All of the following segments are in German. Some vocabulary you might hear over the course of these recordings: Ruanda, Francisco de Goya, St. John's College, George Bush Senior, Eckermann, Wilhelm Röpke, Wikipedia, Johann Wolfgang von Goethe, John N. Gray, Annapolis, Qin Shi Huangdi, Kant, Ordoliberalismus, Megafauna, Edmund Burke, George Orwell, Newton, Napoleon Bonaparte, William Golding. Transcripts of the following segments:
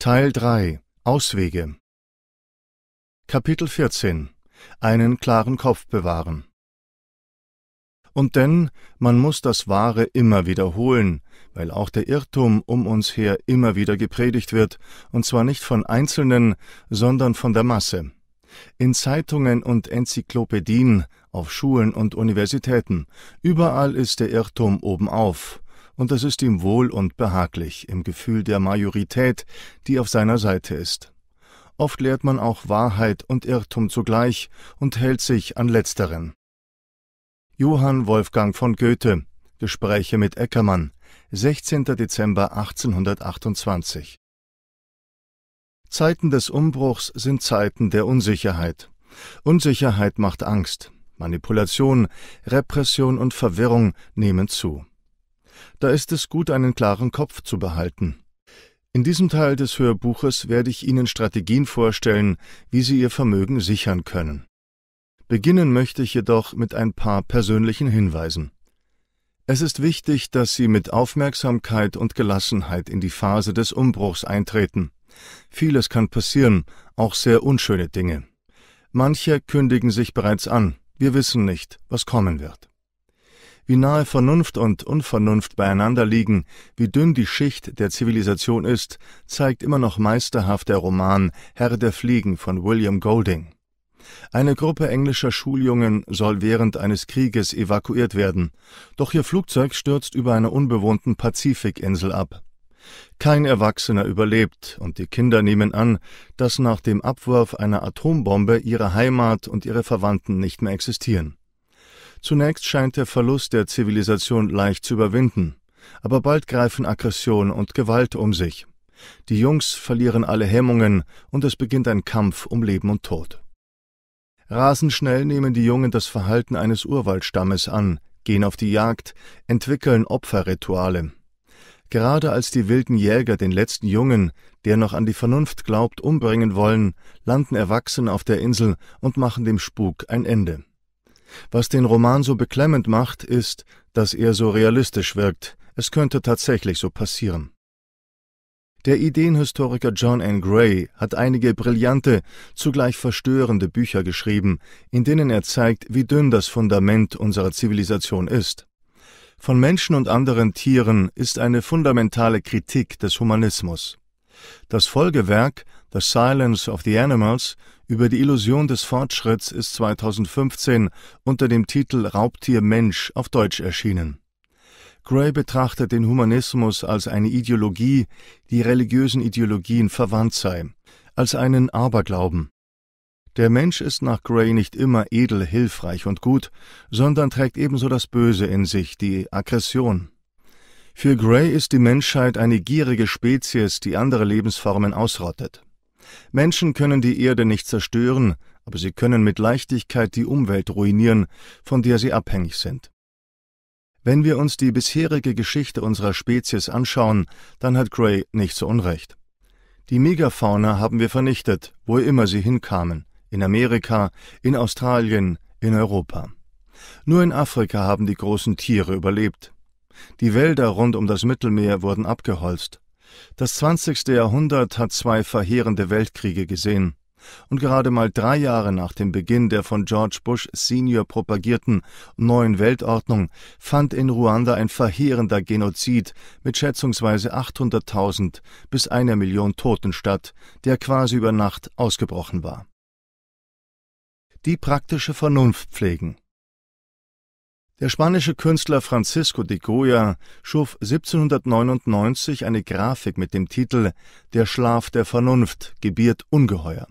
Teil 3 – Auswege Kapitel 14 – Einen klaren Kopf bewahren Und denn, man muss das Wahre immer wiederholen, weil auch der Irrtum um uns her immer wieder gepredigt wird, und zwar nicht von Einzelnen, sondern von der Masse. In Zeitungen und Enzyklopädien, auf Schulen und Universitäten, überall ist der Irrtum obenauf. Und das ist ihm wohl und behaglich, im Gefühl der Majorität, die auf seiner Seite ist. Oft lehrt man auch Wahrheit und Irrtum zugleich und hält sich an letzteren. Johann Wolfgang von Goethe, Gespräche mit Eckermann, 16. Dezember 1828. Zeiten des Umbruchs sind Zeiten der Unsicherheit. Unsicherheit macht Angst, Manipulation, Repression und Verwirrung nehmen zu. Da ist es gut, einen klaren Kopf zu behalten. In diesem Teil des Hörbuches werde ich Ihnen Strategien vorstellen, wie Sie Ihr Vermögen sichern können. Beginnen möchte ich jedoch mit ein paar persönlichen Hinweisen. Es ist wichtig, dass Sie mit Aufmerksamkeit und Gelassenheit in die Phase des Umbruchs eintreten. Vieles kann passieren, auch sehr unschöne Dinge. Manche kündigen sich bereits an, wir wissen nicht, was kommen wird. Wie nahe Vernunft und Unvernunft beieinander liegen, wie dünn die Schicht der Zivilisation ist, zeigt immer noch meisterhaft der Roman »Herr der Fliegen« von William Golding. Eine Gruppe englischer Schuljungen soll während eines Krieges evakuiert werden, doch ihr Flugzeug stürzt über einer unbewohnten Pazifikinsel ab. Kein Erwachsener überlebt, und die Kinder nehmen an, dass nach dem Abwurf einer Atombombe ihre Heimat und ihre Verwandten nicht mehr existieren. Zunächst scheint der Verlust der Zivilisation leicht zu überwinden, aber bald greifen Aggression und Gewalt um sich. Die Jungs verlieren alle Hemmungen und es beginnt ein Kampf um Leben und Tod. Rasend schnell nehmen die Jungen das Verhalten eines Urwaldstammes an, gehen auf die Jagd, entwickeln Opferrituale. Gerade als die wilden Jäger den letzten Jungen, der noch an die Vernunft glaubt, umbringen wollen, landen Erwachsene auf der Insel und machen dem Spuk ein Ende. Was den Roman so beklemmend macht, ist, dass er so realistisch wirkt. Es könnte tatsächlich so passieren. Der Ideenhistoriker John N. Gray hat einige brillante, zugleich verstörende Bücher geschrieben, in denen er zeigt, wie dünn das Fundament unserer Zivilisation ist. Von Menschen und anderen Tieren ist eine fundamentale Kritik des Humanismus. Das Folgewerk »The Silence of the Animals« über die Illusion des Fortschritts ist 2015 unter dem Titel »Raubtier Mensch« auf Deutsch erschienen. Gray betrachtet den Humanismus als eine Ideologie, die religiösen Ideologien verwandt sei, als einen Aberglauben. Der Mensch ist nach Gray nicht immer edel, hilfreich und gut, sondern trägt ebenso das Böse in sich, die Aggression. Für Gray ist die Menschheit eine gierige Spezies, die andere Lebensformen ausrottet. Menschen können die Erde nicht zerstören, aber sie können mit Leichtigkeit die Umwelt ruinieren, von der sie abhängig sind. Wenn wir uns die bisherige Geschichte unserer Spezies anschauen, dann hat Gray nicht so unrecht. Die Megafauna haben wir vernichtet, wo immer sie hinkamen, in Amerika, in Australien, in Europa. Nur in Afrika haben die großen Tiere überlebt. Die Wälder rund um das Mittelmeer wurden abgeholzt. Das 20. Jahrhundert hat zwei verheerende Weltkriege gesehen. Und gerade mal 3 Jahre nach dem Beginn der von George Bush Senior propagierten neuen Weltordnung fand in Ruanda ein verheerender Genozid mit schätzungsweise 800.000 bis 1 Million Toten statt, der quasi über Nacht ausgebrochen war. Die praktische Vernunft pflegen. Der spanische Künstler Francisco de Goya schuf 1799 eine Grafik mit dem Titel »Der Schlaf der Vernunft gebiert Ungeheuer«,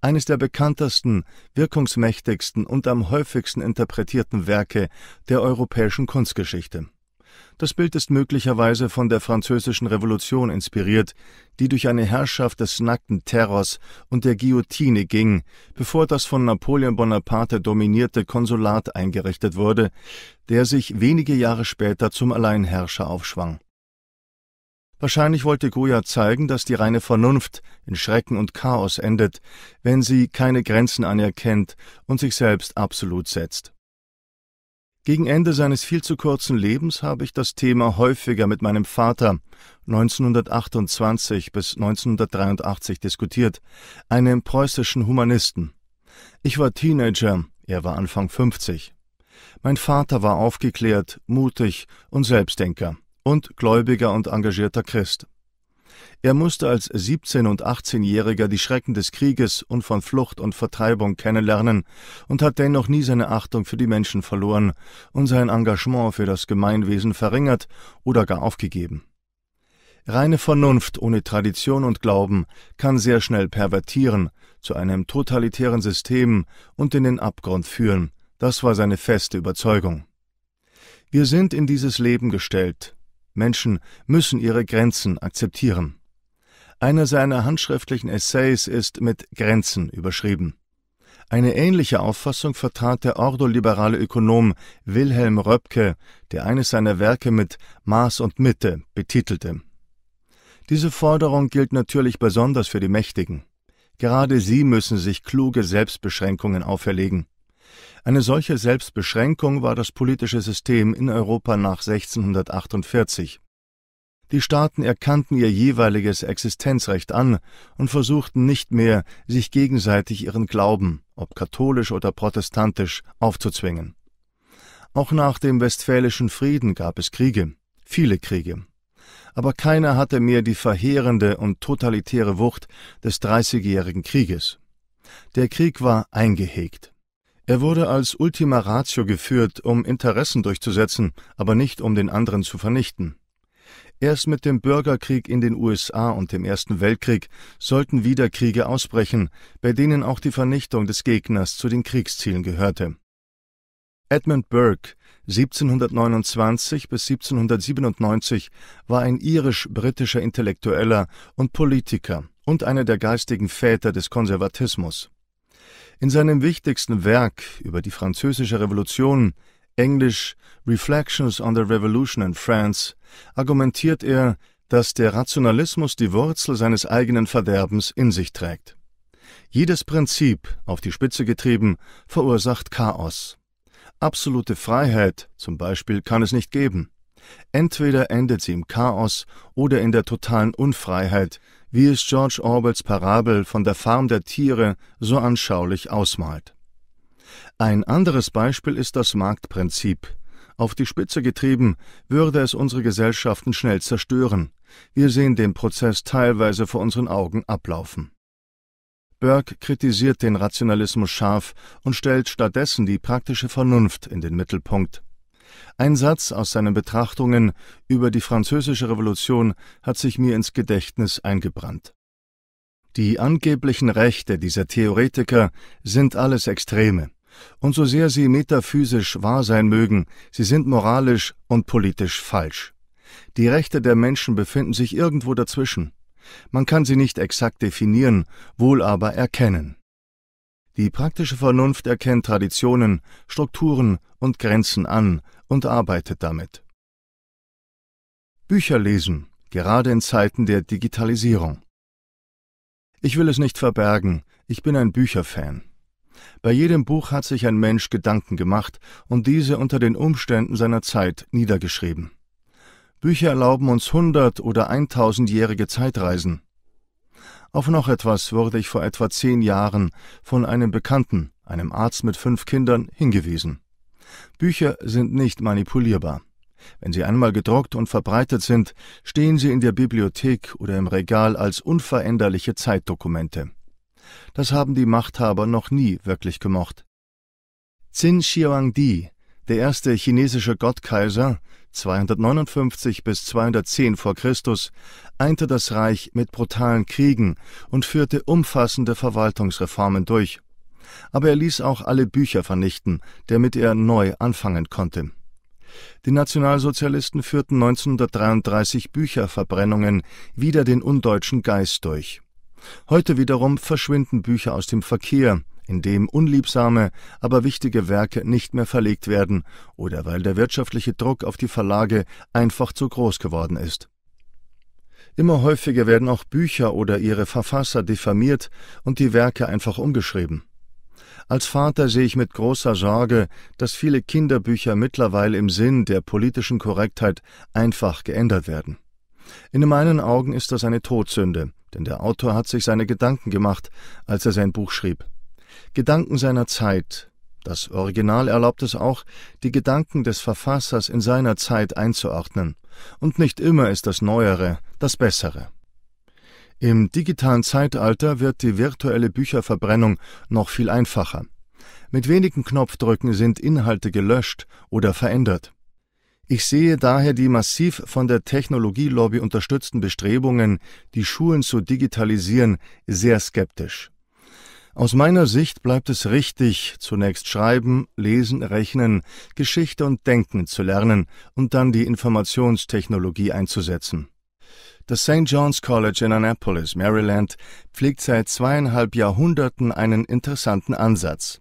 eines der bekanntesten, wirkungsmächtigsten und am häufigsten interpretierten Werke der europäischen Kunstgeschichte. Das Bild ist möglicherweise von der Französischen Revolution inspiriert, die durch eine Herrschaft des nackten Terrors und der Guillotine ging, bevor das von Napoleon Bonaparte dominierte Konsulat eingerichtet wurde, der sich wenige Jahre später zum Alleinherrscher aufschwang. Wahrscheinlich wollte Goya zeigen, dass die reine Vernunft in Schrecken und Chaos endet, wenn sie keine Grenzen anerkennt und sich selbst absolut setzt. Gegen Ende seines viel zu kurzen Lebens habe ich das Thema häufiger mit meinem Vater 1928 bis 1983 diskutiert, einem preußischen Humanisten. Ich war Teenager, er war Anfang 50. Mein Vater war aufgeklärt, mutig und Selbstdenker und gläubiger und engagierter Christ. Er musste als 17- und 18-Jähriger die Schrecken des Krieges und von Flucht und Vertreibung kennenlernen und hat dennoch nie seine Achtung für die Menschen verloren und sein Engagement für das Gemeinwesen verringert oder gar aufgegeben. Reine Vernunft ohne Tradition und Glauben kann sehr schnell pervertieren, zu einem totalitären System und in den Abgrund führen. Das war seine feste Überzeugung. Wir sind in dieses Leben gestellt. Menschen müssen ihre Grenzen akzeptieren. Einer seiner handschriftlichen Essays ist mit Grenzen überschrieben. Eine ähnliche Auffassung vertrat der ordoliberale Ökonom Wilhelm Röpke, der eines seiner Werke mit Maß und Mitte betitelte. Diese Forderung gilt natürlich besonders für die Mächtigen. Gerade sie müssen sich kluge Selbstbeschränkungen auferlegen. Eine solche Selbstbeschränkung war das politische System in Europa nach 1648. Die Staaten erkannten ihr jeweiliges Existenzrecht an und versuchten nicht mehr, sich gegenseitig ihren Glauben, ob katholisch oder protestantisch, aufzuzwingen. Auch nach dem Westfälischen Frieden gab es Kriege, viele Kriege. Aber keiner hatte mehr die verheerende und totalitäre Wucht des Dreißigjährigen Krieges. Der Krieg war eingehegt. Er wurde als Ultima Ratio geführt, um Interessen durchzusetzen, aber nicht um den anderen zu vernichten. Erst mit dem Bürgerkrieg in den USA und dem Ersten Weltkrieg sollten wieder Kriege ausbrechen, bei denen auch die Vernichtung des Gegners zu den Kriegszielen gehörte. Edmund Burke, 1729 bis 1797, war ein irisch-britischer Intellektueller und Politiker und einer der geistigen Väter des Konservatismus. In seinem wichtigsten Werk über die Französische Revolution, Englisch Reflections on the Revolution in France, argumentiert er, dass der Rationalismus die Wurzel seines eigenen Verderbens in sich trägt. Jedes Prinzip, auf die Spitze getrieben, verursacht Chaos. Absolute Freiheit zum Beispiel kann es nicht geben. Entweder endet sie im Chaos oder in der totalen Unfreiheit, wie es George Orwells Parabel von der Farm der Tiere so anschaulich ausmalt. Ein anderes Beispiel ist das Marktprinzip. Auf die Spitze getrieben, würde es unsere Gesellschaften schnell zerstören. Wir sehen den Prozess teilweise vor unseren Augen ablaufen. Burke kritisiert den Rationalismus scharf und stellt stattdessen die praktische Vernunft in den Mittelpunkt. Ein Satz aus seinen Betrachtungen über die Französische Revolution hat sich mir ins Gedächtnis eingebrannt. Die angeblichen Rechte dieser Theoretiker sind alles Extreme, und so sehr sie metaphysisch wahr sein mögen, sie sind moralisch und politisch falsch. Die Rechte der Menschen befinden sich irgendwo dazwischen. Man kann sie nicht exakt definieren, wohl aber erkennen. Die praktische Vernunft erkennt Traditionen, Strukturen und Grenzen an und arbeitet damit. Bücher lesen, gerade in Zeiten der Digitalisierung. Ich will es nicht verbergen, ich bin ein Bücherfan. Bei jedem Buch hat sich ein Mensch Gedanken gemacht und diese unter den Umständen seiner Zeit niedergeschrieben. Bücher erlauben uns 100- oder 1000-jährige Zeitreisen. Auf noch etwas wurde ich vor etwa 10 Jahren von einem Bekannten, einem Arzt mit 5 Kindern, hingewiesen. Bücher sind nicht manipulierbar. Wenn sie einmal gedruckt und verbreitet sind, stehen sie in der Bibliothek oder im Regal als unveränderliche Zeitdokumente. Das haben die Machthaber noch nie wirklich gemocht. Qin Shi Huangdi, der erste chinesische Gottkaiser, 259 bis 210 vor Christus, einte das Reich mit brutalen Kriegen und führte umfassende Verwaltungsreformen durch. Aber er ließ auch alle Bücher vernichten, damit er neu anfangen konnte. Die Nationalsozialisten führten 1933 Bücherverbrennungen wider den undeutschen Geist durch. Heute wiederum verschwinden Bücher aus dem Verkehr, indem unliebsame, aber wichtige Werke nicht mehr verlegt werden oder weil der wirtschaftliche Druck auf die Verlage einfach zu groß geworden ist. Immer häufiger werden auch Bücher oder ihre Verfasser diffamiert und die Werke einfach umgeschrieben. Als Vater sehe ich mit großer Sorge, dass viele Kinderbücher mittlerweile im Sinn der politischen Korrektheit einfach geändert werden. In meinen Augen ist das eine Todsünde, denn der Autor hat sich seine Gedanken gemacht, als er sein Buch schrieb. Gedanken seiner Zeit. Das Original erlaubt es auch, die Gedanken des Verfassers in seiner Zeit einzuordnen. Und nicht immer ist das Neuere das Bessere. Im digitalen Zeitalter wird die virtuelle Bücherverbrennung noch viel einfacher. Mit wenigen Knopfdrücken sind Inhalte gelöscht oder verändert. Ich sehe daher die massiv von der Technologielobby unterstützten Bestrebungen, die Schulen zu digitalisieren, sehr skeptisch. Aus meiner Sicht bleibt es richtig, zunächst schreiben, lesen, rechnen, Geschichte und Denken zu lernen und dann die Informationstechnologie einzusetzen. Das St. John's College in Annapolis, Maryland, pflegt seit 2,5 Jahrhunderten einen interessanten Ansatz.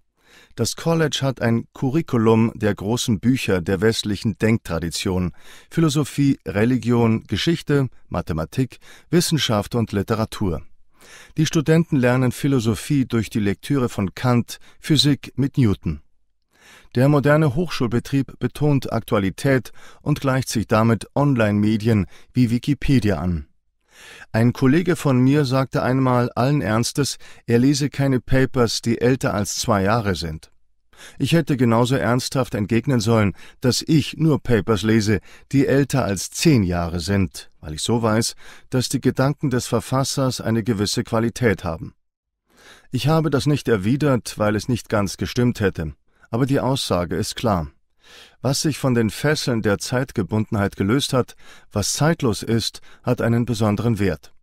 Das College hat ein Curriculum der großen Bücher der westlichen Denktradition, Philosophie, Religion, Geschichte, Mathematik, Wissenschaft und Literatur. Die Studenten lernen Philosophie durch die Lektüre von Kant, Physik mit Newton. Der moderne Hochschulbetrieb betont Aktualität und gleicht sich damit Online-Medien wie Wikipedia an. Ein Kollege von mir sagte einmal allen Ernstes, er lese keine Papers, die älter als 2 Jahre sind. Ich hätte genauso ernsthaft entgegnen sollen, dass ich nur Papers lese, die älter als 10 Jahre sind, weil ich so weiß, dass die Gedanken des Verfassers eine gewisse Qualität haben. Ich habe das nicht erwidert, weil es nicht ganz gestimmt hätte, aber die Aussage ist klar. Was sich von den Fesseln der Zeitgebundenheit gelöst hat, was zeitlos ist, hat einen besonderen Wert.